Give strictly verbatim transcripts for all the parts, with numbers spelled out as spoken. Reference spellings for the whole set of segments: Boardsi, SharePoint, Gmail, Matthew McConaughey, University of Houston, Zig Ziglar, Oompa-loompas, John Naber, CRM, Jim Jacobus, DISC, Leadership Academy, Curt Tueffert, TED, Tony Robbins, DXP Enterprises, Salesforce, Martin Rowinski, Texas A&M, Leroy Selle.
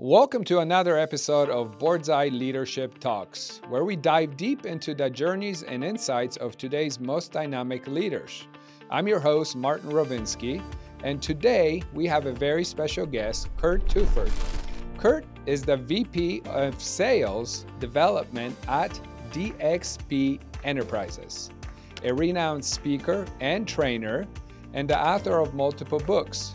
Welcome to another episode of Boardsi Leadership Talks, where we dive deep into the journeys and insights of today's most dynamic leaders. I'm your host, Martin Rowinski, and today we have a very special guest, Curt Tueffert. Curt is the V P of Sales Development at D X P Enterprises, a renowned speaker and trainer, and the author of multiple books.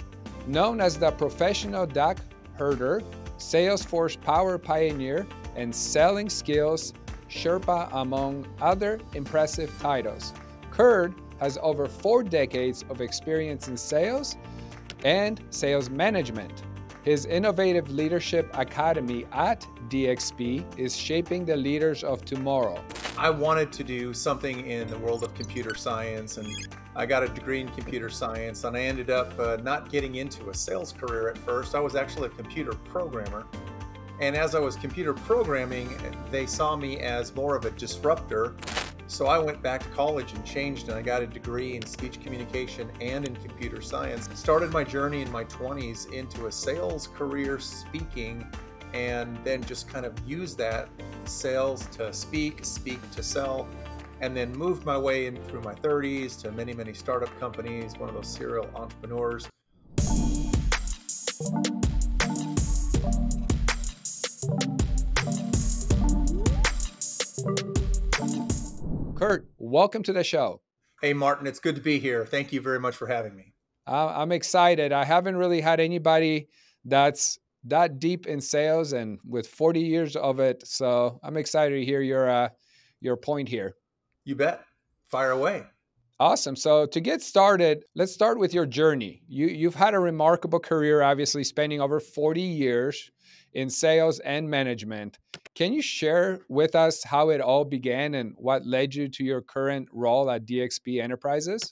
Known as the professional duck herder, Salesforce Power Pioneer, and Selling Skills Sherpa, among other impressive titles. Curt has over four decades of experience in sales and sales management. His innovative leadership academy at D X P is shaping the leaders of tomorrow. I wanted to do something in the world of computer science, and I got a degree in computer science, and I ended up uh, not getting into a sales career at first. I was actually a computer programmer, and as I was computer programming, they saw me as more of a disruptor. So I went back to college and changed, and I got a degree in speech communication and in computer science. Started my journey in my twenties into a sales career speaking, and then just kind of used that sales to speak, speak to sell, and then moved my way in through my thirties to many, many startup companies, one of those serial entrepreneurs. Curt, welcome to the show. Hey, Martin, it's good to be here. Thank you very much for having me. Uh, I'm excited. I haven't really had anybody that's that deep in sales and with forty years of it. So I'm excited to hear your, uh, your point here. You bet. Fire away. Awesome. So to get started, let's start with your journey. You, you've had a remarkable career, obviously spending over forty years in sales and management. Can you share with us how it all began and what led you to your current role at D X P Enterprises?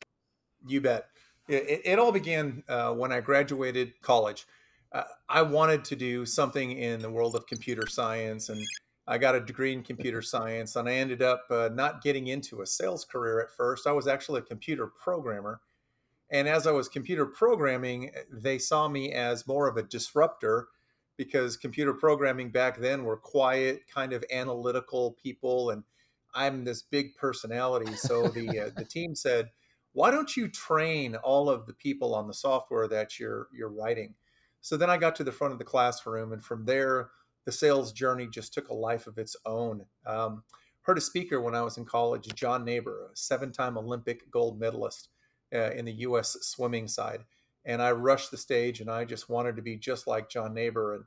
You bet. It, it all began uh, when I graduated college. Uh, I wanted to do something in the world of computer science, and I got a degree in computer science, and I ended up uh, not getting into a sales career at first. I was actually a computer programmer, and as I was computer programming, they saw me as more of a disruptor, because computer programming back then were quiet, kind of analytical people, and I'm this big personality. So the uh, the team said, "Why don't you train all of the people on the software that you're you're writing?" So then I got to the front of the classroom, and from there, the sales journey just took a life of its own. Um, heard a speaker when I was in college, John Naber, a seven-time Olympic gold medalist uh, in the U S swimming side. And I rushed the stage, and I just wanted to be just like John Naber. And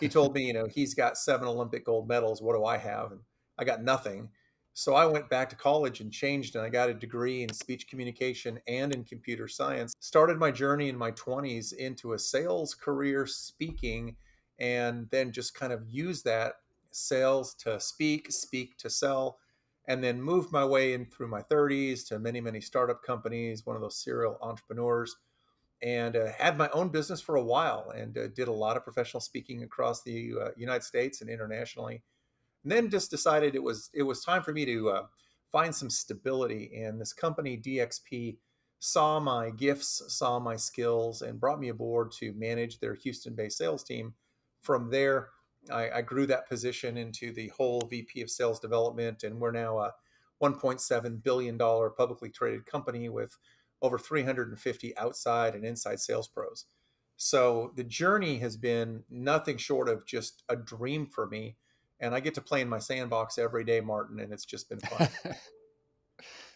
he told me, you know, he's got seven Olympic gold medals. What do I have? And I got nothing. So I went back to college and changed, and I got a degree in speech communication and in computer science. Started my journey in my twenties into a sales career speaking, and then just kind of used that sales to speak, speak to sell, and then moved my way in through my thirties to many, many startup companies, one of those serial entrepreneurs. And uh, had my own business for a while, and uh, did a lot of professional speaking across the uh, United States and internationally. And then just decided it was it was time for me to uh, find some stability. And this company, D X P, saw my gifts, saw my skills, and brought me aboard to manage their Houston-based sales team. From there, I, I grew that position into the whole V P of Sales Development, and we're now a one point seven billion dollars publicly traded company with over three hundred fifty outside and inside sales pros. So the journey has been nothing short of just a dream for me. And I get to play in my sandbox every day, Martin, and it's just been fun.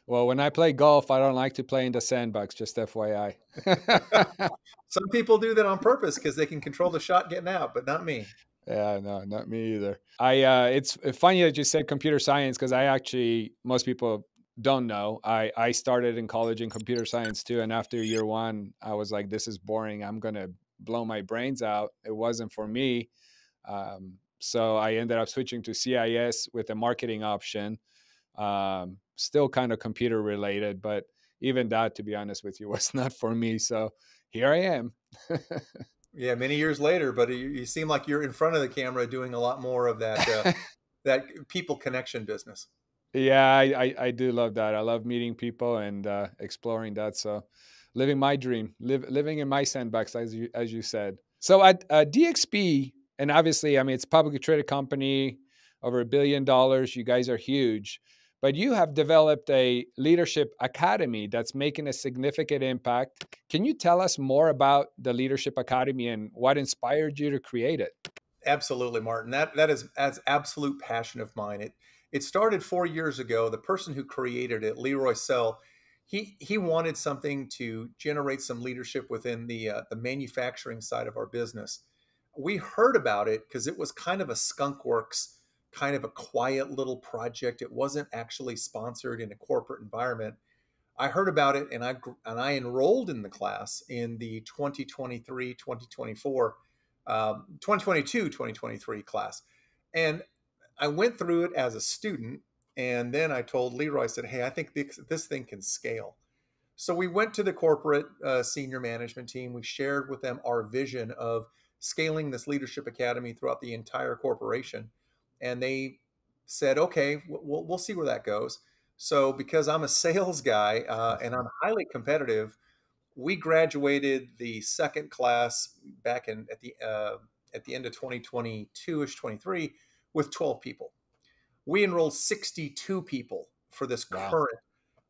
Well, when I play golf, I don't like to play in the sandbox, just F Y I. Some people do that on purpose because they can control the shot getting out, but not me. Yeah, no, not me either. I uh, it's funny that you said computer science, because I actually, most people don't know, I, I started in college in computer science too. And after year one, I was like, this is boring. I'm going to blow my brains out. It wasn't for me. Um, so I ended up switching to C I S with a marketing option, um, still kind of computer related, but even that, to be honest with you, was not for me. So here I am. Yeah, many years later, but you, you seem like you're in front of the camera doing a lot more of that, uh, that people connection business. Yeah, I, I, I do love that. I love meeting people and uh, exploring that. So living my dream, live, living in my sandbox, as you, as you said. So at uh, D X P, and obviously, I mean, it's a publicly traded company, over a billion dollars. You guys are huge, but you have developed a leadership academy that's making a significant impact. Can you tell us more about the Leadership Academy and what inspired you to create it? Absolutely, Martin. That that is as absolute passion of mine. It it started four years ago. The person who created it, Leroy Selle, he he wanted something to generate some leadership within the uh, the manufacturing side of our business. We heard about it because it was kind of a skunk works, kind of a quiet little project. It wasn't actually sponsored in a corporate environment. I heard about it and I and I enrolled in the class in the twenty twenty-three, twenty twenty-four Um, twenty twenty-two, twenty twenty-three class. And I went through it as a student. And then I told Leroy, I said, hey, I think this, this thing can scale. So we went to the corporate uh, senior management team. We shared with them our vision of scaling this leadership academy throughout the entire corporation. And they said, okay, we'll, we'll see where that goes. So because I'm a sales guy uh, and I'm highly competitive, we graduated the second class back in at the uh, at the end of twenty twenty-two-ish, twenty-three with twelve people. We enrolled sixty-two people for this wow. current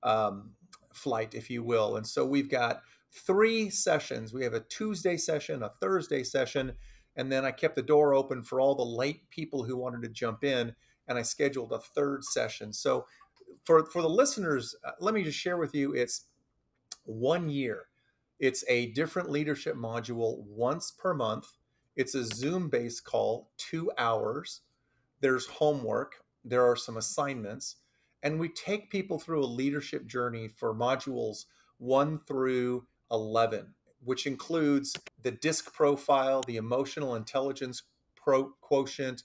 um, flight, if you will. And so we've got three sessions. We have a Tuesday session, a Thursday session, and then I kept the door open for all the late people who wanted to jump in, and I scheduled a third session. So for, for the listeners, uh, let me just share with you, it's one year. It's a different leadership module once per month. It's a Zoom-based call, two hours. There's homework. There are some assignments. And we take people through a leadership journey for modules one through eleven, which includes the DISC profile, the emotional intelligence pro quotient,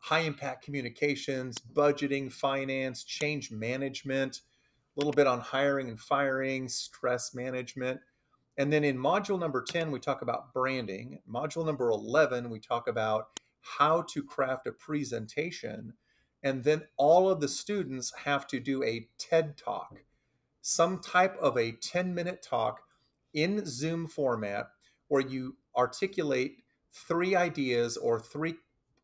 high-impact communications, budgeting, finance, change management, a little bit on hiring and firing, stress management. And then in module number ten, we talk about branding. Module number eleven, we talk about how to craft a presentation. And then all of the students have to do a TED Talk, some type of a ten-minute talk in Zoom format where you articulate three ideas or three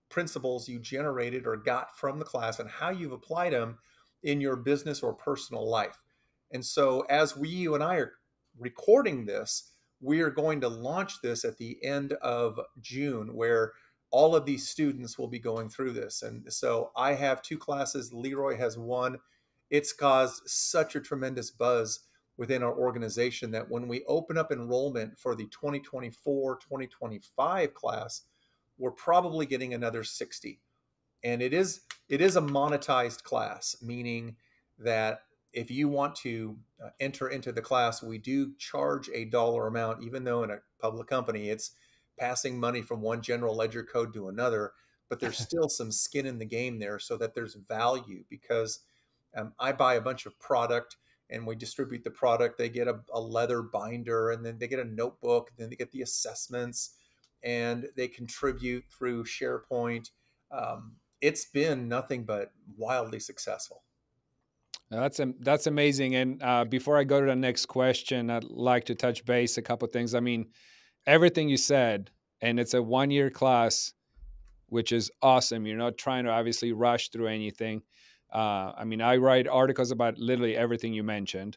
principles you generated or got from the class and how you've applied them in your business or personal life. And so as we, you and I are recording this, we are going to launch this at the end of June, where all of these students will be going through this. And so I have two classes, Leroy has one. It's caused such a tremendous buzz within our organization that when we open up enrollment for the twenty twenty-four, twenty twenty-five class, we're probably getting another sixty. And it is, it is a monetized class, meaning that if you want to enter into the class, we do charge a dollar amount, even though in a public company, it's passing money from one general ledger code to another, but there's still some skin in the game there so that there's value, because um, I buy a bunch of product and we distribute the product. They get a, a leather binder, and then they get a notebook, and then they get the assessments, and they contribute through SharePoint. Um, it's been nothing but wildly successful. That's that's amazing. And uh, before I go to the next question, I'd like to touch base a couple of things. I mean, everything you said, and it's a one-year class, which is awesome. You're not trying to obviously rush through anything. Uh, I mean, I write articles about literally everything you mentioned.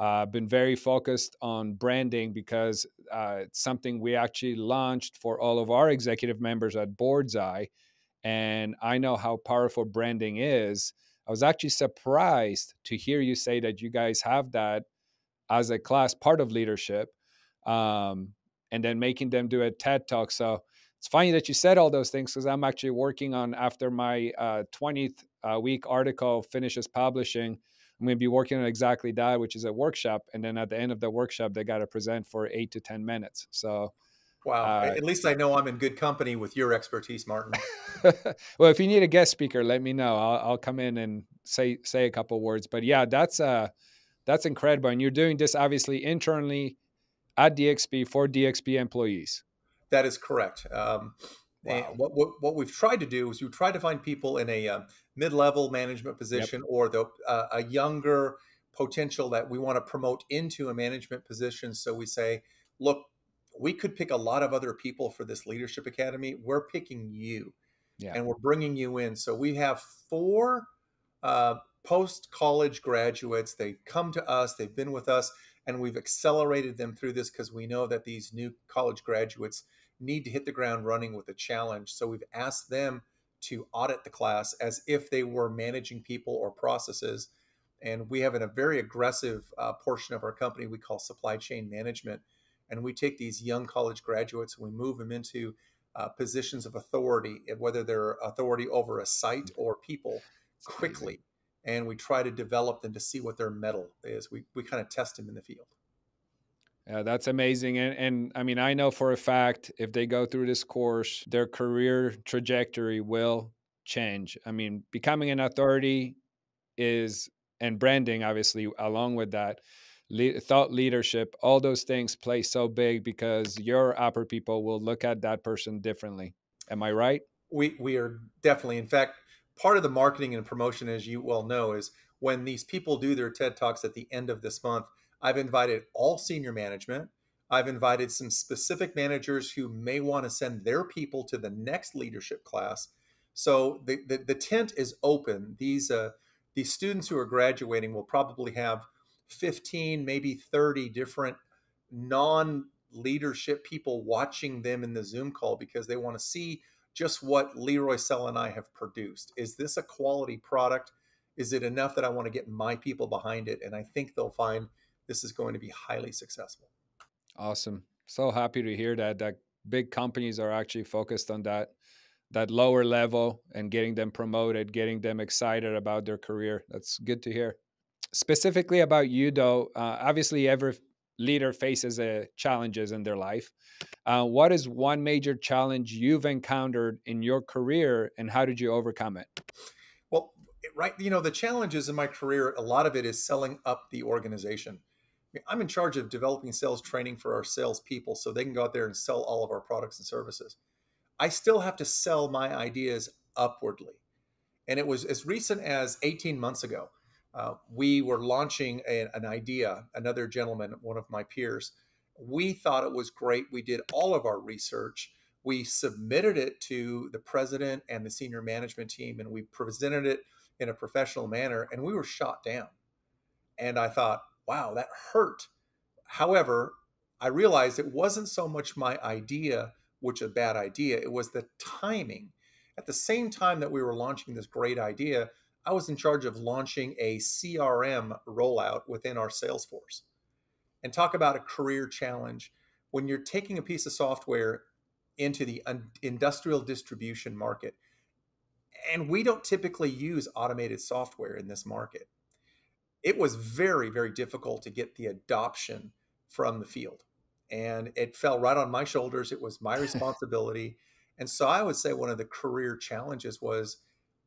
Uh, I've been very focused on branding because uh, it's something we actually launched for all of our executive members at Boardsi, and I know how powerful branding is. I was actually surprised to hear you say that you guys have that as a class part of leadership, um, and then making them do a TED Talk. So it's funny that you said all those things, because I'm actually working on, after my uh, twentieth uh, week article finishes publishing, I'm going to be working on exactly that, which is a workshop. And then at the end of the workshop, they got to present for eight to ten minutes. So wow. Uh, At least I know I'm in good company with your expertise, Martin. Well, if you need a guest speaker, let me know. I'll, I'll come in and say say a couple words. But yeah, that's uh, that's incredible. And you're doing this obviously internally at D X P for D X P employees. That is correct. Um, wow. And what, what, what we've tried to do is we try to find people in a uh, mid-level management position, yep. or the, uh, a younger potential that we want to promote into a management position. So we say, look, we could pick a lot of other people for this leadership academy. We're picking you, yeah. and we're bringing you in. So we have four uh, post-college graduates. They come to us, they've been with us, and we've accelerated them through this because we know that these new college graduates need to hit the ground running with a challenge. So we've asked them to audit the class as if they were managing people or processes. And we have in a very aggressive uh, portion of our company we call supply chain management. And we take these young college graduates and we move them into uh, positions of authority, whether they're authority over a site or people, That's quickly. Amazing. And we try to develop them to see what their mettle is. We, we kind of test them in the field. Yeah, that's amazing. And, and I mean, I know for a fact, if they go through this course, their career trajectory will change. I mean, becoming an authority is, and branding, obviously, along with that, le- thought leadership, all those things play so big because your upper people will look at that person differently. Am I right? We, we are definitely. In fact, part of the marketing and promotion, as you well know, is when these people do their TED Talks at the end of this month, I've invited all senior management. I've invited some specific managers who may want to send their people to the next leadership class. So the, the, the tent is open. These uh, these students who are graduating will probably have fifteen, maybe thirty different non-leadership people watching them in the Zoom call because they want to see just what Leroy Selle and I have produced. Is this a quality product? Is it enough that I want to get my people behind it? And I think they'll find this is going to be highly successful. Awesome. So happy to hear that, that big companies are actually focused on that, that lower level and getting them promoted, getting them excited about their career. That's good to hear. Specifically about you though, uh, obviously every leader faces uh, challenges in their life. Uh, what is one major challenge you've encountered in your career and how did you overcome it? Well, right. You know, the challenges in my career, a lot of it is selling up the organization. I'm in charge of developing sales training for our salespeople so they can go out there and sell all of our products and services. I still have to sell my ideas upwardly. And it was as recent as eighteen months ago, uh, we were launching a, an idea, another gentleman, one of my peers. We thought it was great. We did all of our research. We submitted it to the president and the senior management team, and we presented it in a professional manner, and we were shot down. And I thought, wow, that hurt. However, I realized it wasn't so much my idea, which a bad idea, it was the timing. At the same time that we were launching this great idea, I was in charge of launching a C R M rollout within our Salesforce. And talk about a career challenge. When you're taking a piece of software into the industrial distribution market, and we don't typically use automated software in this market, it was very, very difficult to get the adoption from the field. And it fell right on my shoulders. It was my responsibility. And so I would say one of the career challenges was,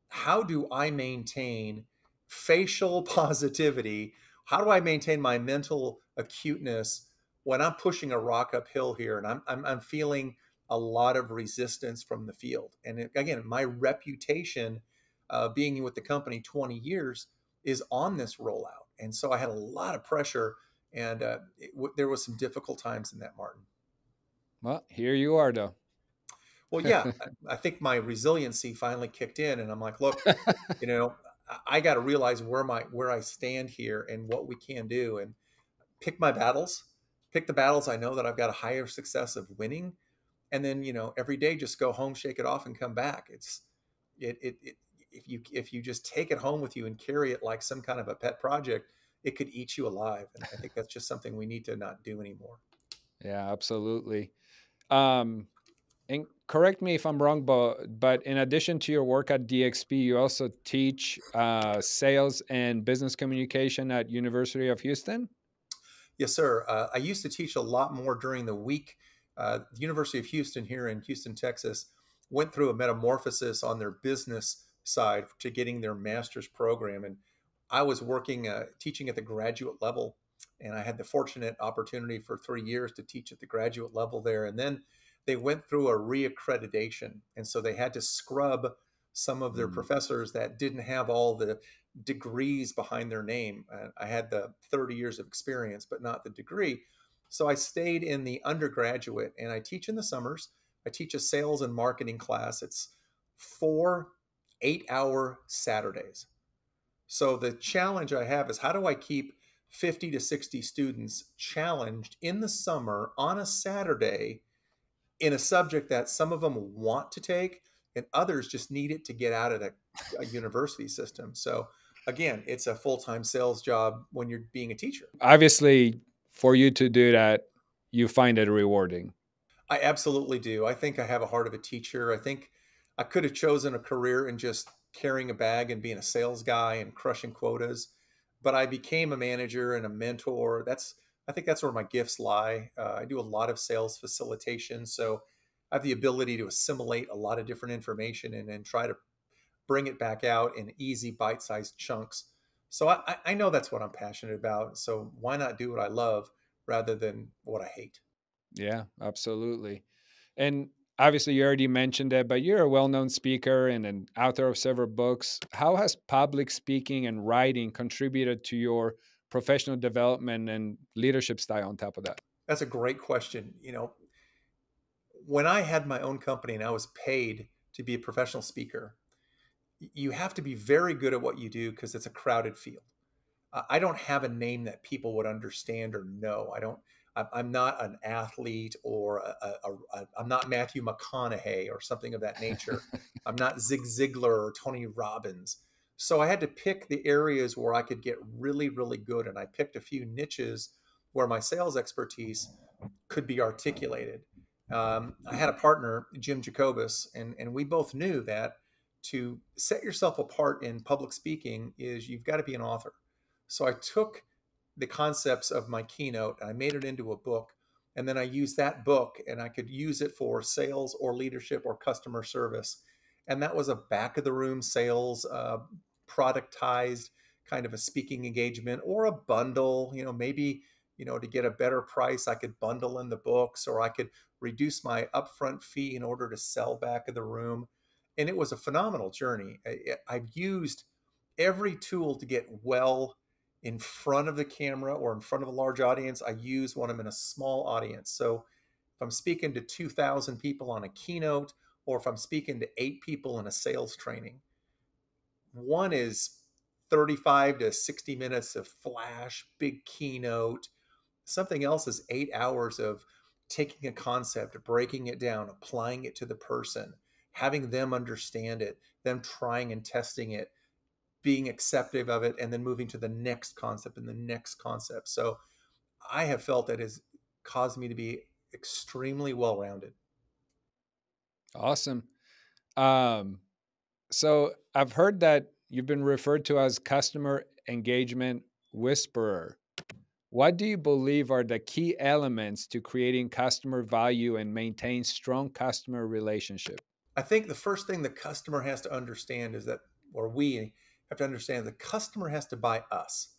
how do I maintain facial positivity? How do I maintain my mental acuteness when I'm pushing a rock uphill here and I'm, I'm, I'm feeling a lot of resistance from the field? And it, again, my reputation, uh, being with the company twenty years, is on this rollout. And so I had a lot of pressure, and uh, it w there was some difficult times in that, Martin. Well, here you are though. Well, yeah, I, I think my resiliency finally kicked in and I'm like, look, you know, I, I got to realize where my, where I stand here and what we can do, and pick my battles, pick the battles I know that I've got a higher success of winning. And then, you know, every day, just go home, shake it off and come back. It's it, it, it if you, if you just take it home with you and carry it like some kind of a pet project, it could eat you alive. And I think that's just something we need to not do anymore. Yeah, absolutely. Um, and correct me if I'm wrong, but, but in addition to your work at D X P, you also teach uh, sales and business communication at University of Houston? Yes, sir. Uh, I used to teach a lot more during the week. Uh, the University of Houston here in Houston, Texas, went through a metamorphosis on their business side to getting their master's program. And I was working, uh, teaching at the graduate level, and I had the fortunate opportunity for three years to teach at the graduate level there. And then they went through a reaccreditation. And so they had to scrub some of their mm-hmm. professors that didn't have all the degrees behind their name. And I had the thirty years of experience, but not the degree. So I stayed in the undergraduate, and I teach in the summers. I teach a sales and marketing class. It's four eight-hour Saturdays. So the challenge I have is, how do I keep fifty to sixty students challenged in the summer on a Saturday in a subject that some of them want to take and others just need it to get out of the a university system? So again, it's a full-time sales job when you're being a teacher. Obviously, for you to do that, you find it rewarding. I absolutely do. I think I have a heart of a teacher. I think I could have chosen a career in just carrying a bag and being a sales guy and crushing quotas, but I became a manager and a mentor. That's, I think that's where my gifts lie. Uh, I do a lot of sales facilitation, so I have the ability to assimilate a lot of different information and then try to bring it back out in easy bite-sized chunks. So I, I know that's what I'm passionate about. So why not do what I love rather than what I hate? Yeah, absolutely. And obviously you already mentioned that, but you're a well-known speaker and an author of several books. How has public speaking and writing contributed to your professional development and leadership style on top of that? That's a great question. You know, when I had my own company and I was paid to be a professional speaker, you have to be very good at what you do because it's a crowded field. Uh, I don't have a name that people would understand or know. I don't, I'm, I'm not an athlete or a, a, a, I'm not Matthew McConaughey or something of that nature. I'm not Zig Ziglar or Tony Robbins. So I had to pick the areas where I could get really, really good. And I picked a few niches where my sales expertise could be articulated. Um, I had a partner, Jim Jacobus, and, and we both knew that to set yourself apart in public speaking is you've got to be an author. So I took the concepts of my keynote and I made it into a book, and then I used that book and I could use it for sales or leadership or customer service. And that was a back of the room sales, uh, productized kind of a speaking engagement, or a bundle, you know, maybe, you know, to get a better price, I could bundle in the books, or I could reduce my upfront fee in order to sell back of the room. And it was a phenomenal journey. I, I've used every tool to get well in front of the camera or in front of a large audience. I use when I'm in a small audience. So if I'm speaking to two thousand people on a keynote, or if I'm speaking to eight people in a sales training, one is thirty-five to sixty minutes of flash, big keynote. Something else is eight hours of taking a concept, breaking it down, applying it to the person, having them understand it, them trying and testing it, being accepting of it, and then moving to the next concept and the next concept. So I have felt that has caused me to be extremely well-rounded. Awesome. Um, so I've heard that you've been referred to as customer engagement whisperer. What do you believe are the key elements to creating customer value and maintain strong customer relationship? I think the first thing the customer has to understand is that, or we have to understand, the customer has to buy us.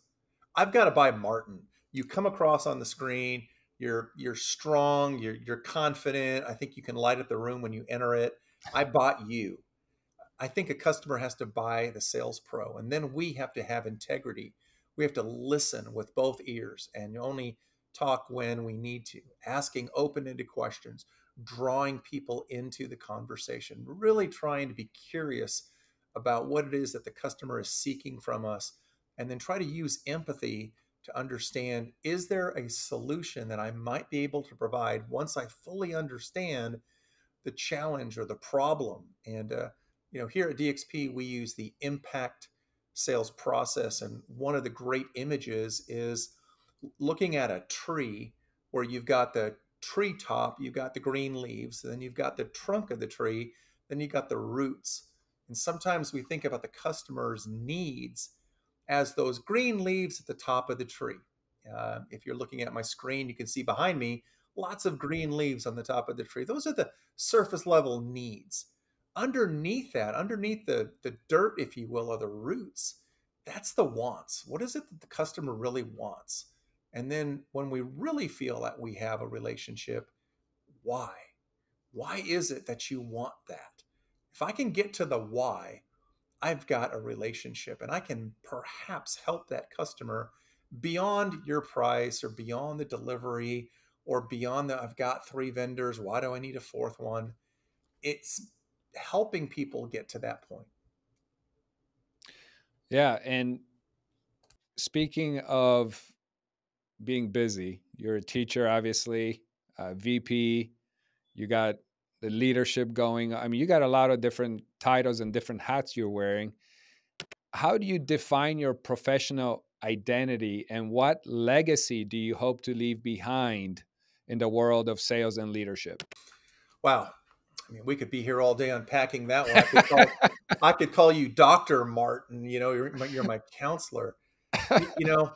I've got to buy Martin. You come across on the screen, you're you're strong, you're you're confident. I think you can light up the room when you enter it. I bought you. I think a customer has to buy the sales pro, and then we have to have integrity. We have to listen with both ears and only talk when we need to, asking open-ended questions, drawing people into the conversation, really trying to be curious about what it is that the customer is seeking from us, and then try to use empathy to understand, is there a solution that I might be able to provide once I fully understand the challenge or the problem? And, uh, you know, here at D X P, we use the impact sales process. And one of the great images is looking at a tree where you've got the tree top, you've got the green leaves, and then you've got the trunk of the tree, then you've got the roots. And sometimes we think about the customer's needs as those green leaves at the top of the tree. Uh, if you're looking at my screen, you can see behind me lots of green leaves on the top of the tree. Those are the surface level needs. Underneath that, underneath the, the dirt, if you will, are the roots. That's the wants. What is it that the customer really wants? And then when we really feel that we have a relationship, why? Why is it that you want that? If I can get to the why, I've got a relationship, and I can perhaps help that customer beyond your price or beyond the delivery or beyond that, I've got three vendors, why do I need a fourth one? It's helping people get to that point. Yeah. And speaking of being busy, you're a teacher, obviously, uh, V P, you got the leadership going. I mean, you got a lot of different titles and different hats you're wearing. How do you define your professional identity, and what legacy do you hope to leave behind in the world of sales and leadership? Wow. I mean, we could be here all day unpacking that one. I could call, I could call you Doctor Martin, you know, you're my, you're my counselor. You, you know,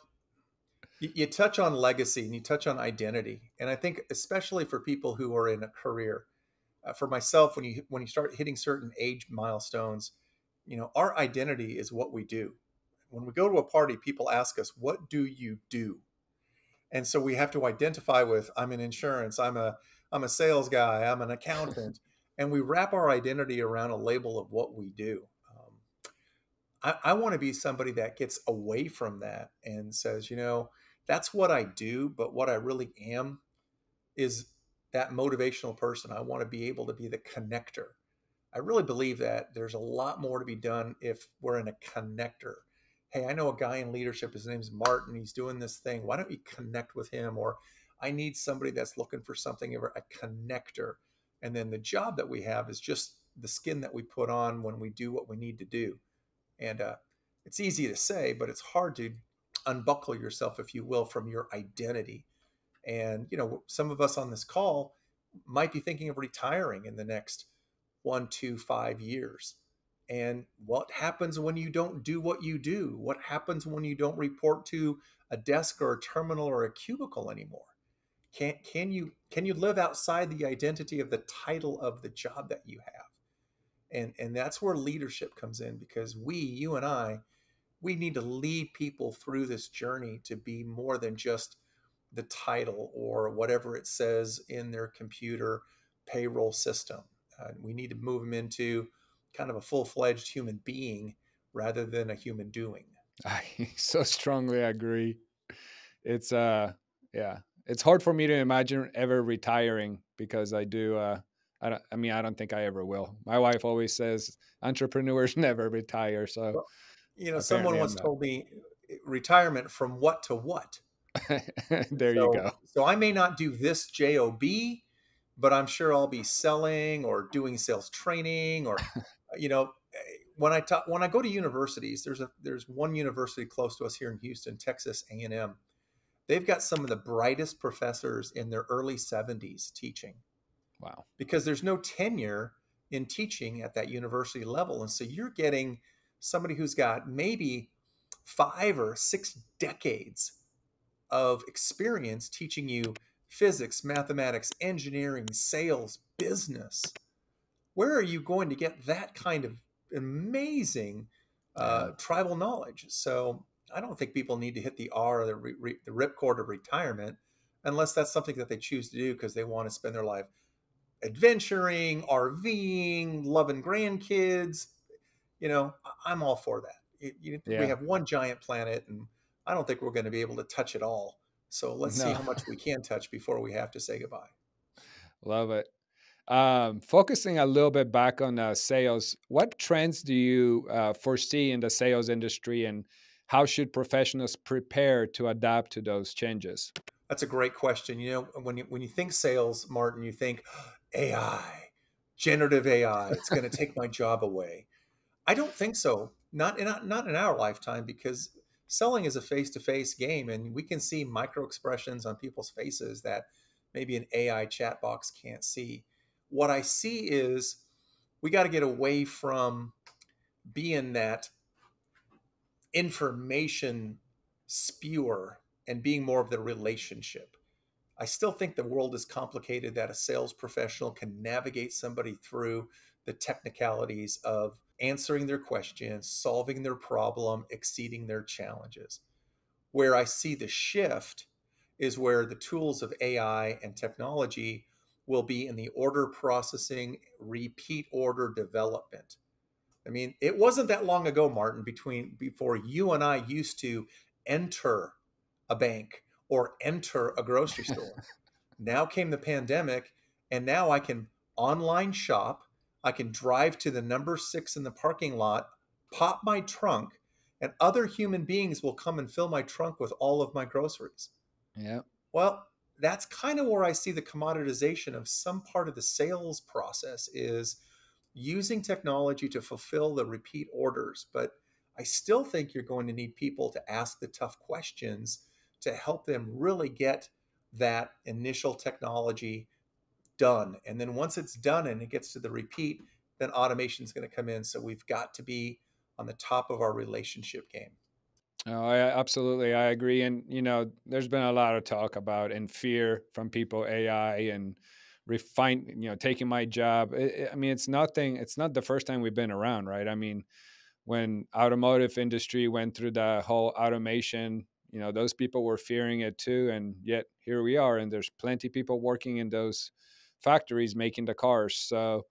you, you touch on legacy and you touch on identity. And I think especially for people who are in a career, uh, for myself, when you, when you start hitting certain age milestones, you know, our identity is what we do. When we go to a party, people ask us, what do you do? And so we have to identify with, I'm in insurance, I'm a, I'm a sales guy, I'm an accountant. And we wrap our identity around a label of what we do. Um, I, I want to be somebody that gets away from that and says, you know, that's what I do, but what I really am is that motivational person. I want to be able to be the connector. I really believe that there's a lot more to be done if we're in a connector. Hey, I know a guy in leadership, his name's Martin, he's doing this thing. Why don't we connect with him? Or I need somebody that's looking for something, a connector. And then the job that we have is just the skin that we put on when we do what we need to do. And uh, it's easy to say, but it's hard to unbuckle yourself, if you will, from your identity. And, you know, some of us on this call might be thinking of retiring in the next one, two, five years. And what happens when you don't do what you do? What happens when you don't report to a desk or a terminal or a cubicle anymore? Can, can you, can you live outside the identity of the title of the job that you have? And, and that's where leadership comes in, because we, you and I, we need to lead people through this journey to be more than just the title or whatever it says in their computer payroll system. Uh, we need to move them into kind of a full-fledged human being rather than a human doing. I so strongly agree. It's, uh, yeah, it's hard for me to imagine ever retiring, because I do, uh, I, don't, I mean, I don't think I ever will. My wife always says entrepreneurs never retire. So, well, you know, someone once told me retirement from what to what? There so, you go. So I may not do this job, but I'm sure I'll be selling or doing sales training, or, you know, when I talk, when I go to universities, there's a, there's one university close to us here in Houston, Texas A and M. They've got some of the brightest professors in their early seventies teaching. Wow. Because there's no tenure in teaching at that university level. And so you're getting somebody who's got maybe five or six decades of experience teaching you physics, mathematics, engineering, sales, business. Where are you going to get that kind of amazing uh, tribal knowledge? So I don't think people need to hit the R or the, re re the ripcord of retirement, unless that's something that they choose to do because they want to spend their life adventuring, RVing, loving grandkids. You know, I'm all for that. It, you, yeah. We have one giant planet, and I don't think we're going to be able to touch it all. So let's no. see how much we can touch before we have to say goodbye. Love it. Um, focusing a little bit back on uh, sales, what trends do you uh, foresee in the sales industry, and how should professionals prepare to adapt to those changes? That's a great question. You know, when you, when you think sales, Martin, you think A I, generative A I, it's going to take my job away. I don't think so. Not in, not in our lifetime, because selling is a face-to-face game, and we can see micro expressions on people's faces that maybe an A I chat box can't see. What I see is we got to get away from being that information spewer and being more of the relationship. I still think the world is complicated, that a sales professional can navigate somebody through the technicalities of answering their questions, solving their problem, exceeding their challenges. Where I see the shift is where the tools of A I and technology will be in the order processing, repeat order development. I mean, it wasn't that long ago, Martin, between before you and I used to enter a bank or enter a grocery store. Now came the pandemic, and now I can online shop. I can drive to the number six in the parking lot, pop my trunk, and other human beings will come and fill my trunk with all of my groceries. Yeah. Well, that's kind of where I see the commoditization of some part of the sales process, is using technology to fulfill the repeat orders. But I still think you're going to need people to ask the tough questions to help them really get that initial technology done. And then once it's done and it gets to the repeat, then automation is going to come in. So we've got to be on the top of our relationship game. Oh, I absolutely. I agree. And, you know, there's been a lot of talk about and fear from people, A I and refine, you know, taking my job. It, I mean, it's nothing. It's not the first time we've been around, right? I mean, when automotive industry went through the whole automation, you know, those people were fearing it too. And yet here we are, and there's plenty of people working in those factories making the cars. So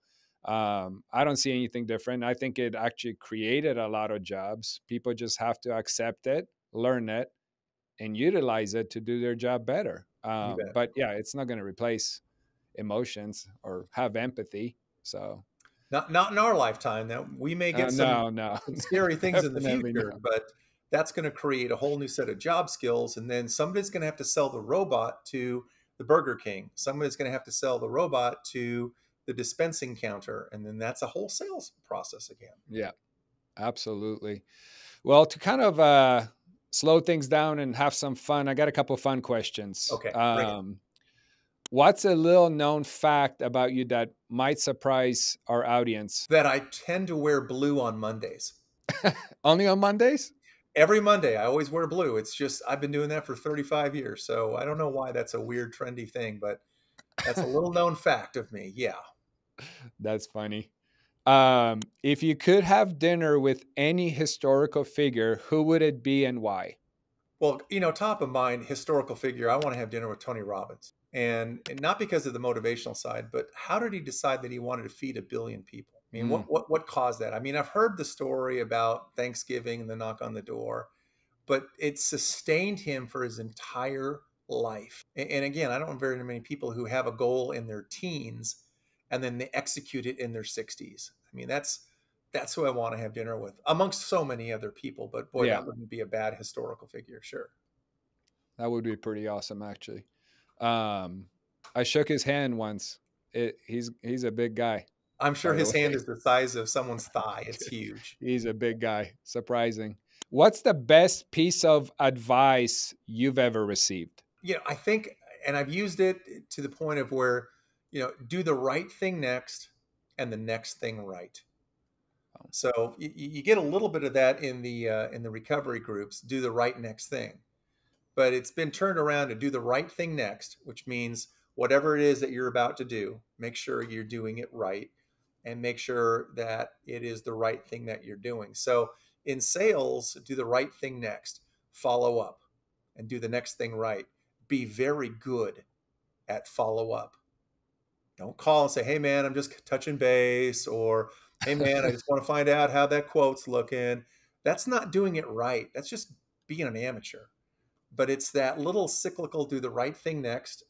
Um, I don't see anything different. I think it actually created a lot of jobs. People just have to accept it, learn it, and utilize it to do their job better. Um, but yeah, it's not going to replace emotions or have empathy. So not not in our lifetime. Now we may get uh, some, no, no. some scary things in the future, no. but that's going to create a whole new set of job skills. And then somebody's going to have to sell the robot to the Burger King. Somebody's going to have to sell the robot to the dispensing counter, and then that's a whole sales process again. Yeah, absolutely. Well, to kind of uh, slow things down and have some fun, I got a couple of fun questions. Okay. Um, what's a little known fact about you that might surprise our audience? That I tend to wear blue on Mondays. Only on Mondays? Every Monday, I always wear blue. It's just, I've been doing that for thirty-five years. So I don't know why that's a weird, trendy thing, but that's a little known fact of me. Yeah. That's funny. Um, if you could have dinner with any historical figure, who would it be and why? Well, you know, top of mind, historical figure, I want to have dinner with Tony Robbins. And, and not because of the motivational side, but how did he decide that he wanted to feed a billion people? I mean, mm. what, what, what caused that? I mean, I've heard the story about Thanksgiving and the knock on the door, but it sustained him for his entire life. And, and again, I don't know very many people who have a goal in their teens and then they execute it in their sixties. I mean, that's that's who I want to have dinner with, amongst so many other people. But boy, yeah. that wouldn't be a bad historical figure, sure. That would be pretty awesome, actually. Um, I shook his hand once. It, he's he's a big guy. I'm sure his hand is the size of someone's thigh. It's huge. He's a big guy. Surprising. What's the best piece of advice you've ever received? Yeah, you know, I think, and I've used it to the point of where, you know, do the right thing next and the next thing right. So you, you get a little bit of that in the uh, in the recovery groups, do the right next thing. But it's been turned around to do the right thing next, which means whatever it is that you're about to do, make sure you're doing it right and make sure that it is the right thing that you're doing. So in sales, do the right thing next, follow up and do the next thing right. Be very good at follow up. Don't call and say, hey, man, I'm just touching base, or, hey, man, I just want to find out how that quote's looking. That's not doing it right. That's just being an amateur. But it's that little cyclical, do the right thing next,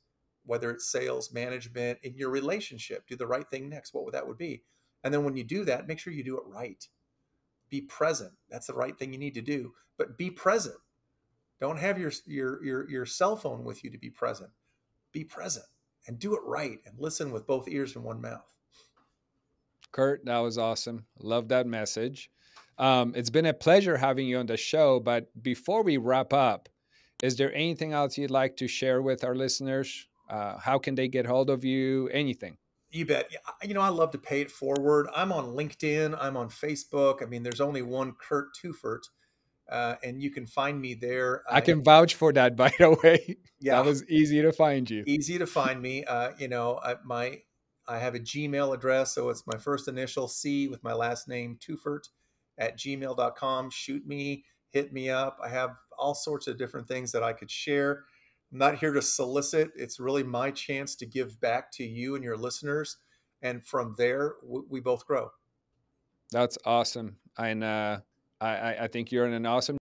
whether it's sales, management, in your relationship, do the right thing next, what would that would be. And then when you do that, make sure you do it right. Be present. That's the right thing you need to do. But be present. Don't have your, your, your, your cell phone with you to be present. Be present. And do it right and listen with both ears and one mouth. Curt, that was awesome. Love that message. Um, it's been a pleasure having you on the show. But before we wrap up, is there anything else you'd like to share with our listeners? Uh, how can they get hold of you? Anything? You bet. You know, I love to pay it forward. I'm on LinkedIn. I'm on Facebook. I mean, there's only one Curt Tueffert. Uh, and you can find me there. I can uh, vouch for that, by the way. Yeah, that was easy to find you. Easy to find me. Uh, you know, I, my I have a Gmail address, so it's my first initial C with my last name Tueffert at gmail dot com. Shoot me, hit me up. I have all sorts of different things that I could share. I'm not here to solicit. It's really my chance to give back to you and your listeners, and from there w we both grow. That's awesome, and. Uh... I, I think you're in an awesome